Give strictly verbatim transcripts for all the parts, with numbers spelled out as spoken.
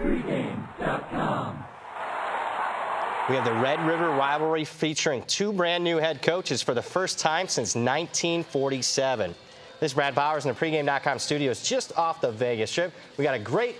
Pregame dot com. We have the Red River Rivalry featuring two brand new head coaches for the first time since nineteen forty-seven. This is Brad Powers in the Pregame dot com studios just off the Vegas Strip. We got a great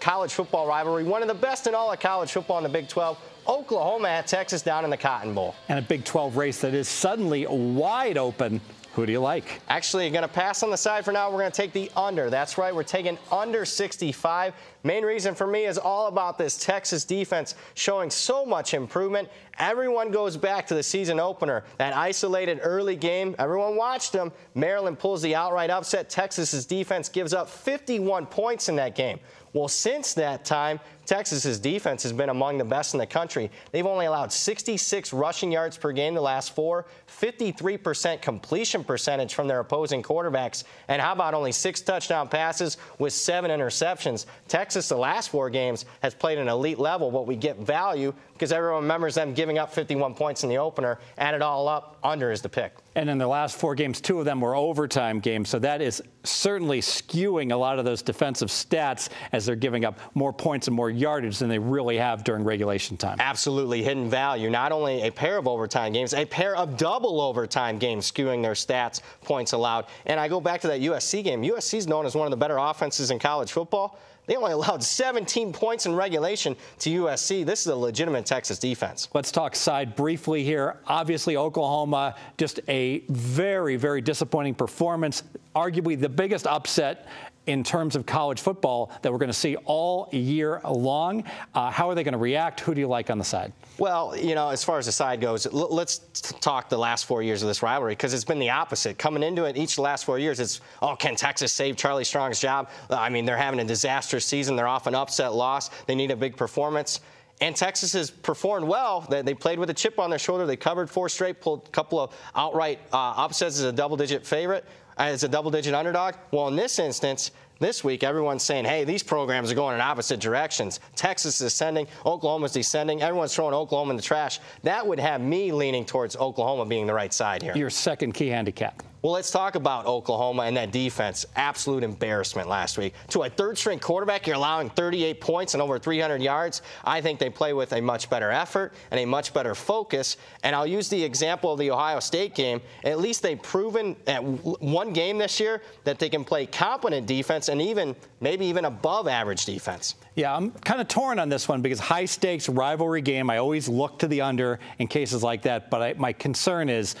college football rivalry, one of the best in all of college football in the Big twelve. Oklahoma at Texas down in the Cotton Bowl. And a Big twelve race that is suddenly wide open. Who do you like? Actually, you're going to pass on the side for now. We're going to take the under. That's right. We're taking under sixty-five. Main reason for me is all about this Texas defense showing so much improvement. Everyone goes back to the season opener, that isolated early game. Everyone watched them. Maryland pulls the outright upset. Texas's defense gives up fifty-one points in that game. Well, since that time, Texas's defense has been among the best in the country. They've only allowed sixty-six rushing yards per game the last four, fifty-three percent completion percentage from their opposing quarterbacks, and how about only six touchdown passes with seven interceptions. Texas, the last four games, has played an elite level, but we get value because everyone remembers them giving up fifty-one points in the opener. Add it all up, under is the pick. And in the last four games, two of them were overtime games, so that is certainly skewing a lot of those defensive stats as they're giving up more points and more yardage than they really have during regulation time. Absolutely hidden value. Not only a pair of overtime games, a pair of double overtime games skewing their stats, points allowed. And I go back to that U S C game. U S C is known as one of the better offenses in college football. They only allowed seventeen points in regulation to U S C. This is a legitimate Texas defense. Let's talk side briefly here. Obviously, Oklahoma, just a very, very disappointing performance. Arguably the biggest upset in terms of college football that we're going to see all year long. Uh, how are they going to react? Who do you like on the side? Well, you know, as far as the side goes, l let's talk the last four years of this rivalry, because it's been the opposite. Coming into it, each of the last four years, it's, oh, can Texas save Charlie Strong's job? I mean, they're having a disastrous season. They're off an upset loss. They need a big performance. And Texas has performed well. They played with a chip on their shoulder. They covered four straight, pulled a couple of outright uh, upsets as a double-digit favorite, as a double-digit underdog. Well, in this instance, this week, everyone's saying, hey, these programs are going in opposite directions. Texas is ascending. Oklahoma's descending. Everyone's throwing Oklahoma in the trash. That would have me leaning towards Oklahoma being the right side here. Your second key handicap. Well, let's talk about Oklahoma and that defense. Absolute embarrassment last week. To a third-string quarterback, you're allowing thirty-eight points and over three hundred yards. I think they play with a much better effort and a much better focus. And I'll use the example of the Ohio State game. At least they've proven at one game this year that they can play competent defense and even maybe even above average defense. Yeah, I'm kind of torn on this one because high-stakes rivalry game, I always look to the under in cases like that. But I, my concern is,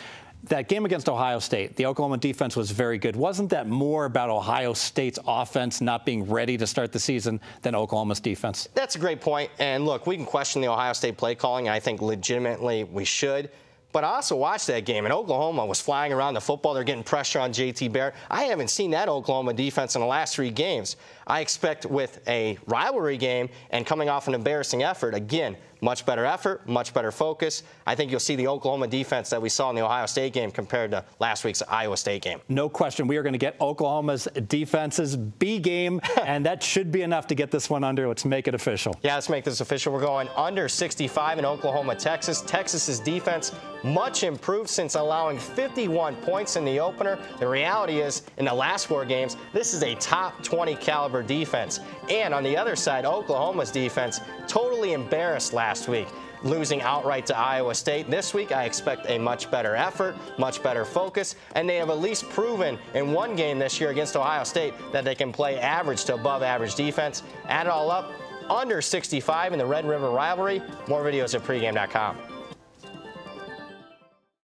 that game against Ohio State, the Oklahoma defense was very good. Wasn't that more about Ohio State's offense not being ready to start the season than Oklahoma's defense? That's a great point. And look, we can question the Ohio State play calling. I think legitimately we should. But I also watched that game, and Oklahoma was flying around the football. They're getting pressure on J T Barrett. I haven't seen that Oklahoma defense in the last three games. I expect with a rivalry game and coming off an embarrassing effort, again, much better effort, much better focus. I think you'll see the Oklahoma defense that we saw in the Ohio State game compared to last week's Iowa State game. No question. We are going to get Oklahoma's defense's B game, and that should be enough to get this one under. Let's make it official. Yeah, let's make this official. We're going under sixty-five in Oklahoma, Texas. Texas's defense much improved since allowing fifty-one points in the opener. The reality is, in the last four games, this is a top twenty caliber defense. And on the other side, Oklahoma's defense totally embarrassed last week, losing outright to Iowa State. This week, I expect a much better effort, much better focus, and they have at least proven in one game this year against Ohio State that they can play average to above average defense. Add it all up, under sixty-five in the Red River Rivalry. More videos at Pregame dot com.